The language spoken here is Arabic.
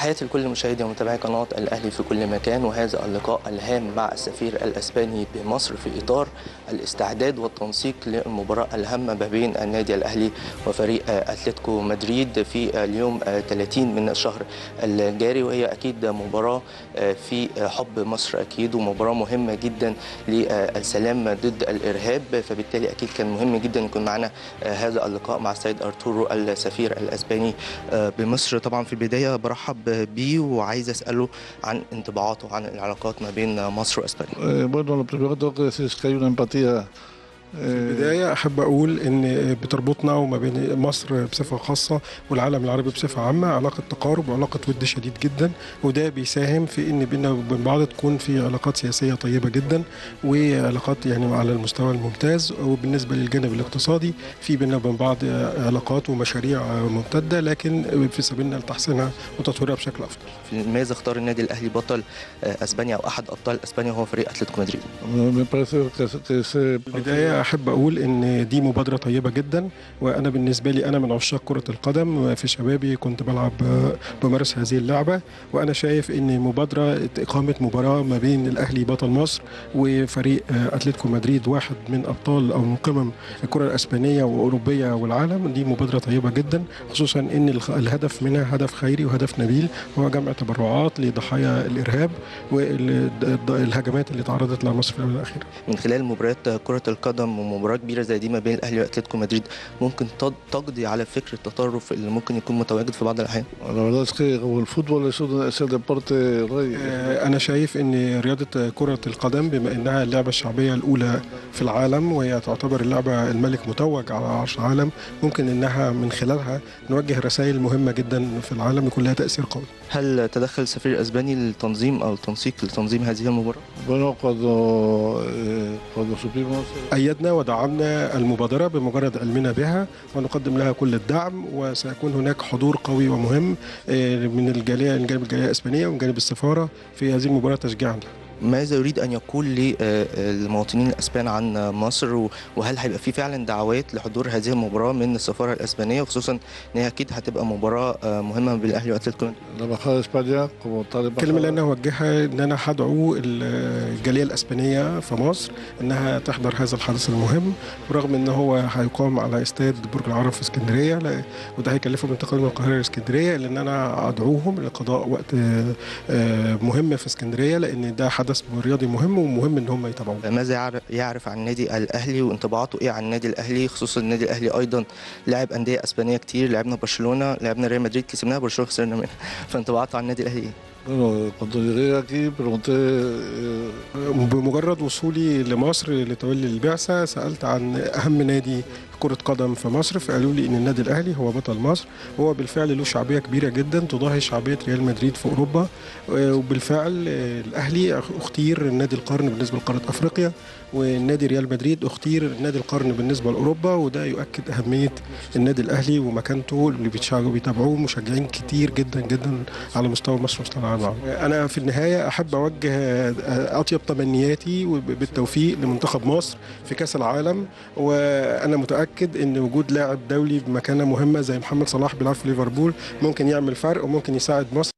تحياتي لكل مشاهدي ومتابعي قناة الأهلي في كل مكان، وهذا اللقاء الهام مع السفير الإسباني بمصر في إطار الاستعداد والتنسيق للمباراة الهامة ما بين النادي الأهلي وفريق أتلتيكو مدريد في اليوم 30 من الشهر الجاري، وهي أكيد مباراة في حب مصر أكيد، ومباراة مهمة جدا للسلام ضد الإرهاب، فبالتالي أكيد كان مهم جدا يكون معنا هذا اللقاء مع السيد أرتورو السفير الإسباني بمصر. طبعا في البداية برحب بيه وعايز أسأله عن انطباعاته عن العلاقات ما بين مصر وإسبانيا. في البداية أحب أقول إن بتربطنا وما بين مصر بصفة خاصة والعالم العربي بصفة عامة علاقة تقارب وعلاقة ود شديد جدا، وده بيساهم في إن بيننا وبين بعض تكون في علاقات سياسية طيبة جدا وعلاقات يعني على المستوى الممتاز، وبالنسبة للجانب الاقتصادي في بيننا وبين بعض علاقات ومشاريع ممتدة، لكن في سبيلنا لتحسينها وتطويرها بشكل أفضل. ماذا اختار النادي الأهلي بطل أسبانيا أو أحد أبطال أسبانيا وهو فريق أتلتيكو مدريد؟ في البداية أحب أقول إن دي مبادرة طيبة جدا، وأنا بالنسبة لي أنا من عشاق كرة القدم، وفي شبابي كنت بلعب بمارس هذه اللعبة، وأنا شايف إن مبادرة إقامة مباراة ما بين الأهلي بطل مصر وفريق أتلتيكو مدريد واحد من أبطال أو من قمم الكرة الأسبانية وأوروبية والعالم، دي مبادرة طيبة جدا، خصوصا إن الهدف منها هدف خيري وهدف نبيل، هو جمع تبرعات لضحايا الإرهاب والهجمات اللي تعرضت لها مصر في الأيام الأخيرة. من خلال مباريات كرة القدم ومباراة كبيرة زي دي ما بين الأهلي وأتلتيكو مدريد ممكن تقضي على فكرة التطرف اللي ممكن يكون متواجد في بعض الأحيان؟ أنا شايف إن رياضة كرة القدم بما إنها اللعبة الشعبية الأولى في العالم وهي تعتبر اللعبة الملك متوج على عرش العالم، ممكن إنها من خلالها نوجه رسائل مهمة جدا في العالم يكون لها تأثير قوي. هل تدخل السفير الإسباني للتنظيم أو التنسيق لتنظيم هذه المباراة؟ أيدنا ودعمنا المبادرة بمجرد علمنا بها ونقدم لها كل الدعم، وسيكون هناك حضور قوي ومهم من الجالية الإسبانية ومن جانب السفارة في هذه المباراة تشجيعا لها. ماذا يريد أن يقول للمواطنين الأسبان عن مصر، وهل هيبقى في فعلا دعوات لحضور هذه المباراة من السفارة الإسبانية، وخصوصا أنها أكيد هتبقى مباراة مهمة بين الأهلي وأتلتيكو؟ الكلمة اللي أنا هوجهها إن أنا هدعو الجالية الإسبانية في مصر إنها تحضر هذا الحدث المهم، برغم إن هو هيقام على استاد برج العرب في اسكندرية، وده هيكلفهم انتقال من القاهرة لاسكندرية، لأن أنا أدعوهم لقضاء وقت مهم في اسكندرية، لأن ده حدث رياضي مهم ومهم ان هم يتابعوه. ماذا يعرف عن النادي الاهلي وانطباعاته ايه عن النادي الاهلي، خصوصا النادي الاهلي ايضا لاعب انديه اسبانيه كتير، لعبنا برشلونه، لعبنا ريال مدريد كسبناها، برشلونه خسرنا منها، فانطباعاته عن النادي الاهلي ايه؟ بمجرد وصولي لمصر لتولي البعثه سالت عن اهم نادي كرة قدم في مصر، فقالوا لي ان النادي الاهلي هو بطل مصر، وهو بالفعل له شعبيه كبيره جدا تضاهي شعبيه ريال مدريد في اوروبا، وبالفعل الاهلي اختير نادي القرن بالنسبه لقاره افريقيا، والنادي ريال مدريد اختير نادي القرن بالنسبه لاوروبا، وده يؤكد اهميه النادي الاهلي ومكانته اللي بيتابعوه مشجعين كتير جدا جدا على مستوى مصر ومستوى العالم. انا في النهايه احب اوجه اطيب تمنياتي بالتوفيق لمنتخب مصر في كاس العالم، وانا متاكد ان وجود لاعب دولي بمكانه مهمه زي محمد صلاح بيلعب في ليفربول ممكن يعمل فرق وممكن يساعد مصر.